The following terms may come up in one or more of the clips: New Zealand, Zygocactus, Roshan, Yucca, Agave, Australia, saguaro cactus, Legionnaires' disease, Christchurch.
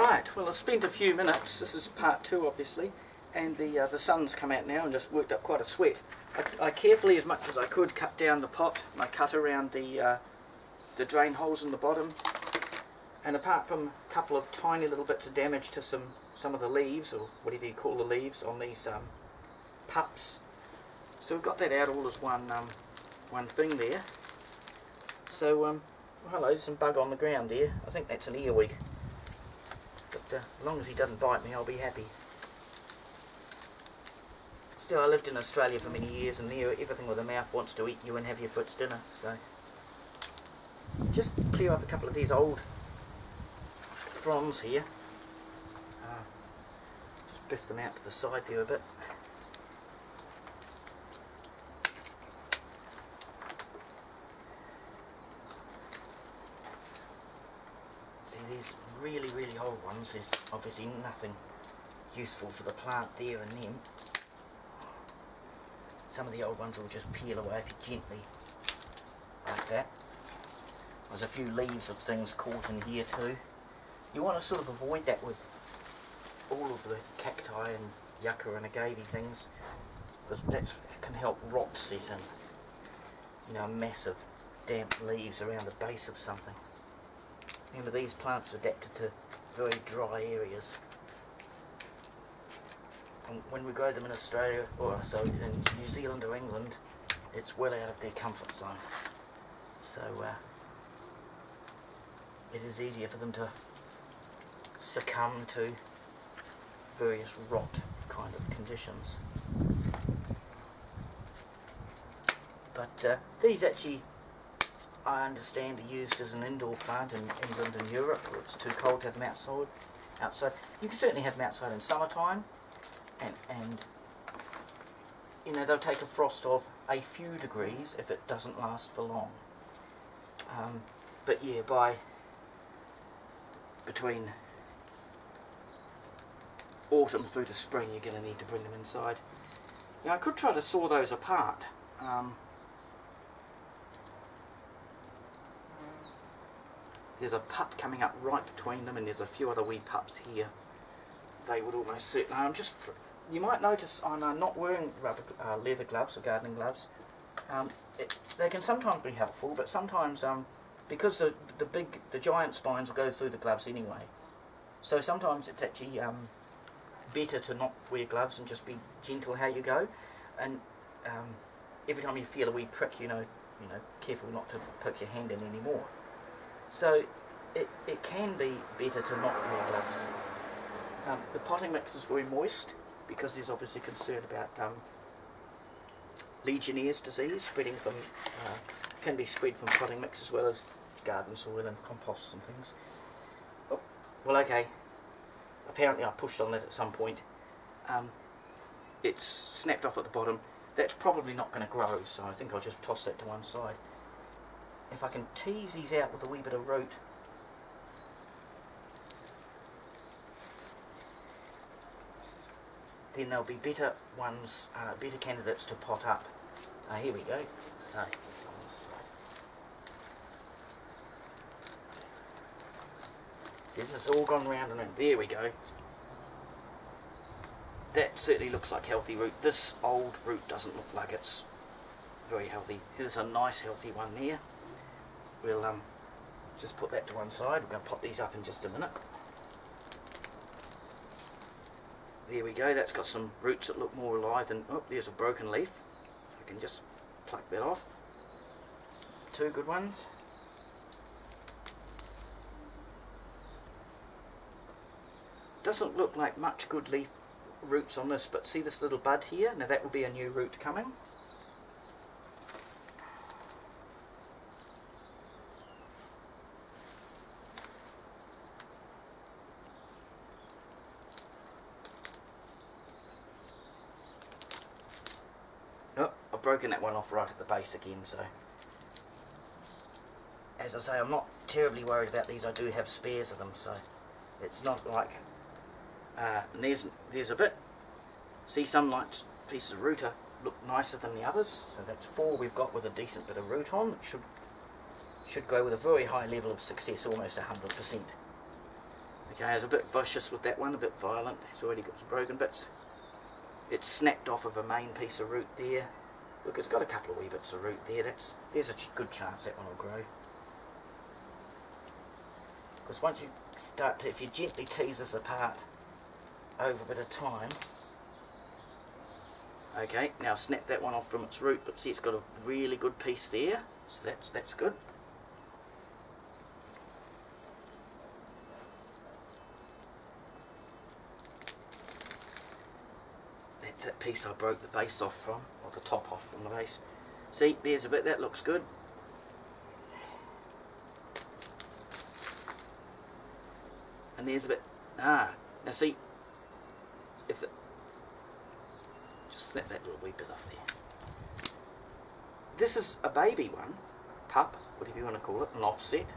Alright, well I spent a few minutes, this is part two obviously, and the sun's come out now and just worked up quite a sweat. I carefully, as much as I could, cut down the pot, and I cut around the drain holes in the bottom, and apart from a couple of tiny little bits of damage to some of the leaves, or whatever you call the leaves, on these pups, so we've got that out all as one thing there. So, well, hello, some bug on the ground there, I think that's an earwig. As long as he doesn't bite me, I'll be happy. Still, I lived in Australia for many years, and there everything with a mouth wants to eat you and have you for its dinner. So, just clear up a couple of these old fronds here. Just biff them out to the side here a bit. These really old ones, there's obviously nothing useful for the plant there and then. Some of the old ones will just peel away if you gently, like that. There's a few leaves of things caught in here too. You want to sort of avoid that with all of the cacti and yucca and agave things, because that can help rot set in. You know, massive damp leaves around the base of something. Remember, these plants are adapted to very dry areas. And when we grow them in Australia, or so in New Zealand or England, it's well out of their comfort zone. So it is easier for them to succumb to various rot kind of conditions. But these actually, I understand, they're used as an indoor plant in England and Europe, where it's too cold to have them outside. You can certainly have them outside in summertime, and you know, they'll take a frost of a few degrees if it doesn't last for long. But yeah, by between autumn through to spring, you're going to need to bring them inside. Now I could try to saw those apart. There's a pup coming up right between them, and there's a few other wee pups here. They would almost sit. Now I'm just, you might notice I'm not wearing leather gloves or gardening gloves. They can sometimes be helpful, but sometimes because the giant spines will go through the gloves anyway. So sometimes it's actually better to not wear gloves and just be gentle how you go. And every time you feel a wee prick, you know, careful not to poke your hand in anymore. So it can be better to not wear gloves. The potting mix is very moist, because there's obviously concern about Legionnaires' disease spreading from, can be spread from potting mix as well as garden soil and compost and things. Oh, well, okay, apparently I pushed on that at some point. It's snapped off at the bottom. That's probably not going to grow, so I think I'll just toss that to one side. If I can tease these out with a wee bit of root, then they'll be better ones, better candidates to pot up. Here we go. So, that's on this side. See, this has all gone round and round. There we go. That certainly looks like healthy root. This old root doesn't look like it's very healthy. Here's a nice healthy one there. We'll just put that to one side. We're going to pop these up in just a minute. There we go. That's got some roots that look more alive than... Oh, there's a broken leaf. I can just pluck that off. There's two good ones. Doesn't look like much good leaf roots on this, but see this little bud here? Now that will be a new root coming. Broken that one off right at the base again, so as I say, I'm not terribly worried about these. I do have spares of them, so it's not like and there's a bit, see, some light pieces of root look nicer than the others, so that's four we've got with a decent bit of root on. It should go with a very high level of success, almost 100%. Okay, I was a bit vicious with that one, a bit violent. It's already got some broken bits. It's snapped off of a main piece of root there. Look, it's got a couple of wee bits of root there. There's a good chance that one will grow. Because once you start to, if you gently tease this apart over a bit of time. Okay, now snap that one off from its root, but see it's got a really good piece there, so that's good. That's that piece I broke the base off from, or the top off from the base. See, there's a bit, that looks good. And there's a bit, now see, if the, just snap that little wee bit off there. This is a baby one, pup, whatever you want to call it, an offset.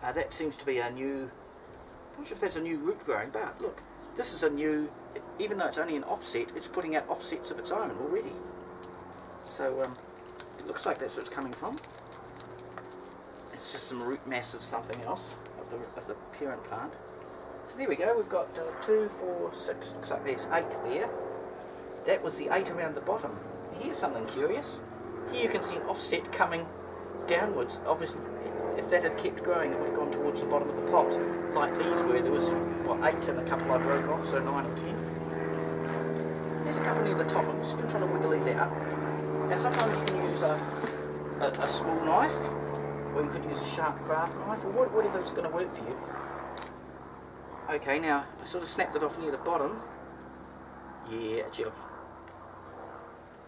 That seems to be a new, I'm not sure if that's a new root growing, but look, this is a new, even though it's only an offset, it's putting out offsets of its own already. So it looks like that's where it's coming from. It's just some root mass of something else. Of the parent plant. So there we go, we've got 2, 4, 6, looks like there's 8 there. That was the 8 around the bottom. Here's something curious. Here you can see an offset coming downwards. Obviously, if that had kept growing, it would have gone towards the bottom of the pot. Like these were, there was, what, 8 and a couple I broke off, so 9 or 10. There's a couple near the top. I'm just going to try to wiggle these out. Now sometimes you can use a small knife, or you could use a sharp craft knife, or whatever is going to work for you. Okay, now I sort of snapped it off near the bottom. Yeah, actually,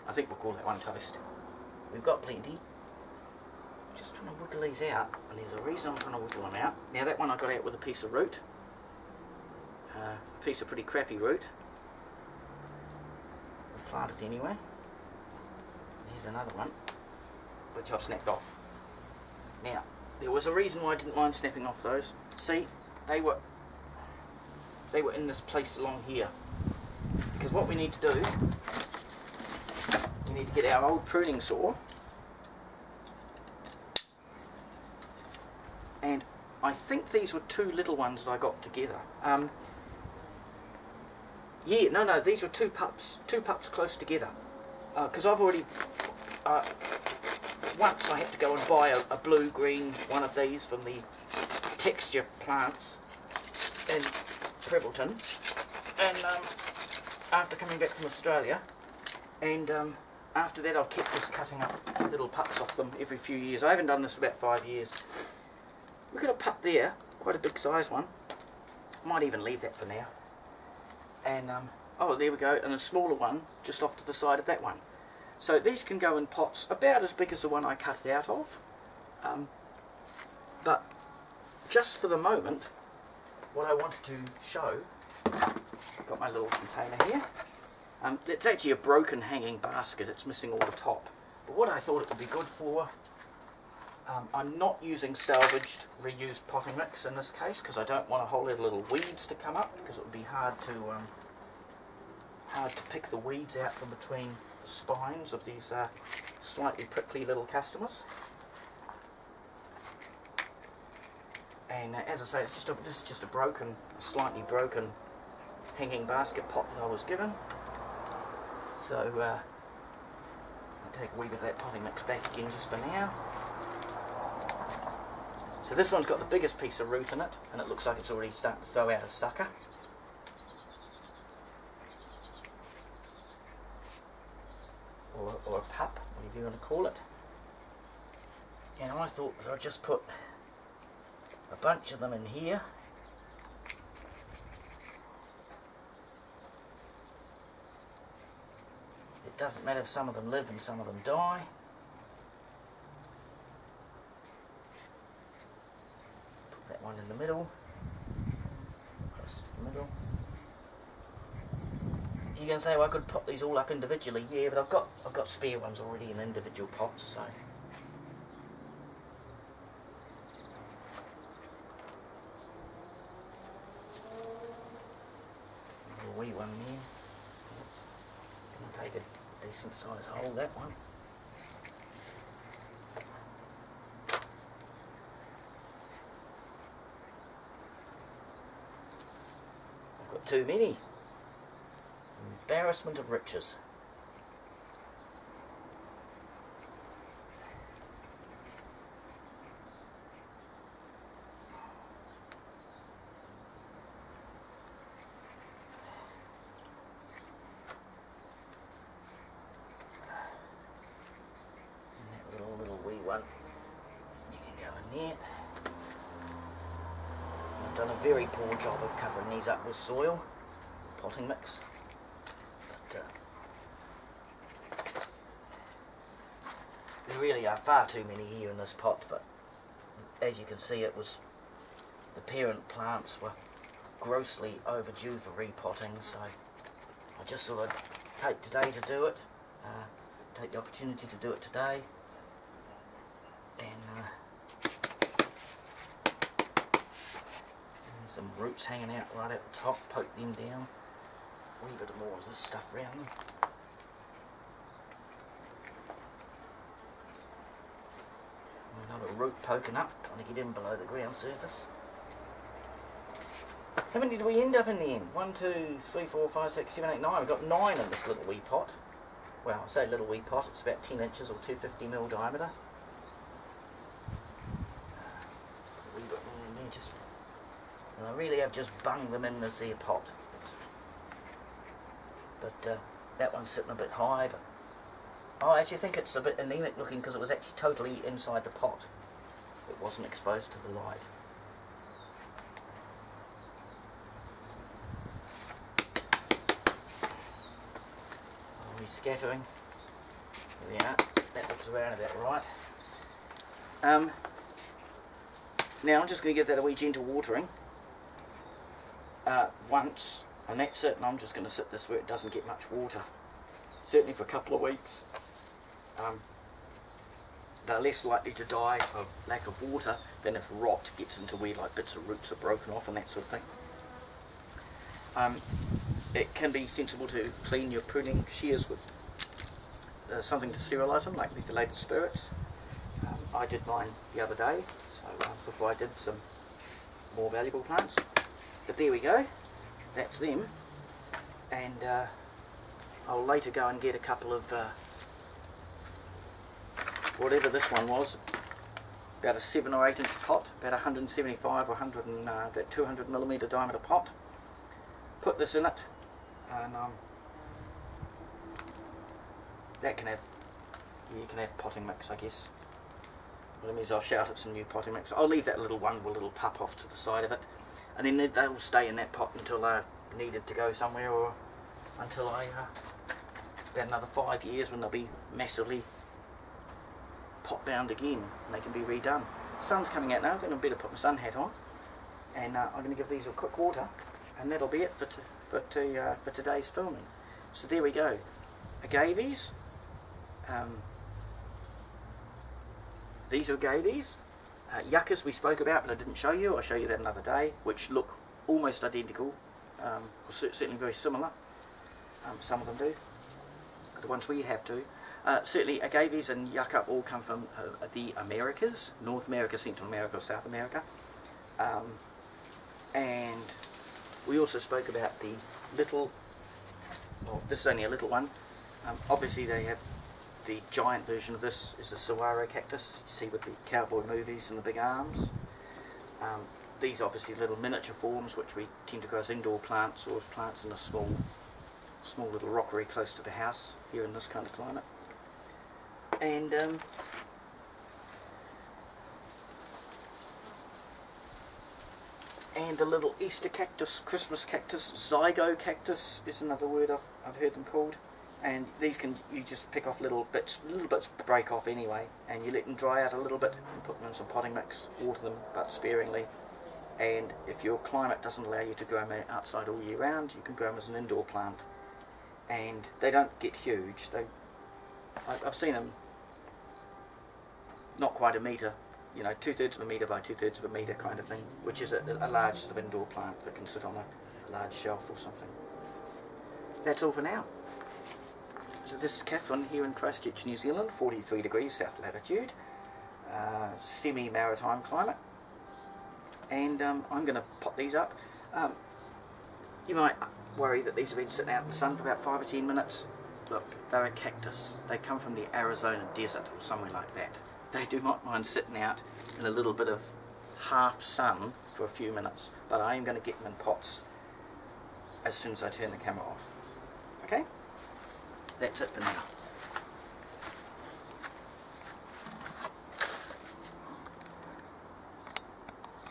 I think we'll call that one toast. We've got plenty. Just trying to wiggle these out, and there's a reason I'm trying to wiggle them out. Now that one I got out with a piece of root, a piece of pretty crappy root. We'll plant it anyway. Here's another one, which I've snapped off. Now, there was a reason why I didn't mind snapping off those. See, they were in this place along here. Because what we need to do, we need to get our old pruning saw. And I think these were 2 little ones that I got together. Yeah, no, these were 2 pups close together. Because I've already... once I had to go and buy a blue-green one of these from the Texture Plants in Prebbleton, and after coming back from Australia, and after that I've kept just cutting up little pups off them every few years. I haven't done this for about 5 years. We've got a pup there, quite a big size one. I might even leave that for now. And oh, there we go, and a smaller one just off to the side of that one. So these can go in pots about as big as the one I cut it out of, but just for the moment, what I wanted to show, I've got my little container here. It's actually a broken hanging basket, it's missing all the top, but what I thought it would be good for, I'm not using salvaged, reused potting mix in this case, because I don't want a whole lot of little weeds to come up, because it would be hard to pick the weeds out from between the spines of these slightly prickly little customers. And as I say, it's just this is just a broken, slightly broken hanging basket pot that I was given. So I'll take a wee bit of that potting mix back again just for now. So this one's got the biggest piece of root in it, and it looks like it's already starting to throw out a sucker. Or a pup, whatever you want to call it. And I thought that I'd just put a bunch of them in here. It doesn't matter if some of them live and some of them die. Put that one in the middle. Close to the middle. You can say, well, I could pop these all up individually. Yeah, but I've got spare ones already in individual pots, so. A wee one there. That's gonna take a decent size hole, that one. too many. Embarrassment of riches. Very poor job of covering these up with soil, potting mix. But, there really are far too many here in this pot, but as you can see, it was the parent plants were grossly overdue for repotting, so I just thought I'd take today to do it, take the opportunity to do it today. Some roots hanging out right at the top, poke them down. A wee bit more of this stuff around them. Another root poking up, trying to get in below the ground surface. How many did we end up in the end? 1, 2, 3, 4, 5, 6, 7, 8, 9. We've got 9 in this little wee pot. Well, I say little wee pot, it's about 10 inches or 250mm diameter. A wee bit more in there, just. And I really have just bunged them in this here pot. But that one's sitting a bit high. But I actually think it's a bit anemic looking because it was actually totally inside the pot. It wasn't exposed to the light. Rescattering. There we are. That looks around about right. Now I'm just going to give that a wee gentle watering. Once, and that's it, and I'm just going to sit this where it doesn't get much water, certainly for a couple of weeks. They're less likely to die of lack of water than if rot gets into where like bits of roots are broken off and that sort of thing. It can be sensible to clean your pruning shears with something to sterilize them, like methylated spirits. I did mine the other day, so before I did some more valuable plants. But there we go, that's them, and I'll later go and get a couple of, whatever this one was, about a 7 or 8 inch pot, about 175 or 100 and, about 200mm diameter pot, put this in it, and that can have, you can have potting mix I guess. What it means I'll shout at some new potting mix. I'll leave that little one with a little pup off to the side of it. And then they'll stay in that pot until they're needed to go somewhere, or until about another 5 years when they'll be massively pot bound again and they can be redone. The sun's coming out now, I think I better put my sun hat on, and I'm going to give these a quick water, and that'll be it for today's filming. So there we go, agaves. These are agaves. Yuccas we spoke about, but I didn't show you. I'll show you that another day, which look almost identical, or certainly very similar. Some of them do, the ones we have do. Certainly agaves and yucca all come from the Americas, North America, Central America, or South America. And we also spoke about the little, well, this is only a little one. Obviously they have. The giant version of this is the saguaro cactus, you see with the cowboy movies and the big arms. These obviously little miniature forms which we tend to grow as indoor plants or as plants in a small little rockery close to the house here in this kind of climate. And the little Easter cactus, Christmas cactus, Zygocactus is another word I've heard them called. And these can, you just pick off little bits break off anyway, and you let them dry out a little bit and put them in some potting mix, water them but sparingly, and if your climate doesn't allow you to grow them outside all year round, you can grow them as an indoor plant. And they don't get huge, I've seen them not quite a metre, you know, 2/3 of a metre by 2/3 of a metre kind of thing, which is a large sort of indoor plant that can sit on a large shelf or something. That's all for now. So this is Catherine here in Christchurch, New Zealand, 43 degrees south latitude, semi-maritime climate, and I'm going to pot these up. You might worry that these have been sitting out in the sun for about 5 or 10 minutes. Look, they're a cactus. They come from the Arizona desert or somewhere like that. They do not mind sitting out in a little bit of half sun for a few minutes, but I am going to get them in pots as soon as I turn the camera off. Okay? That's it for now.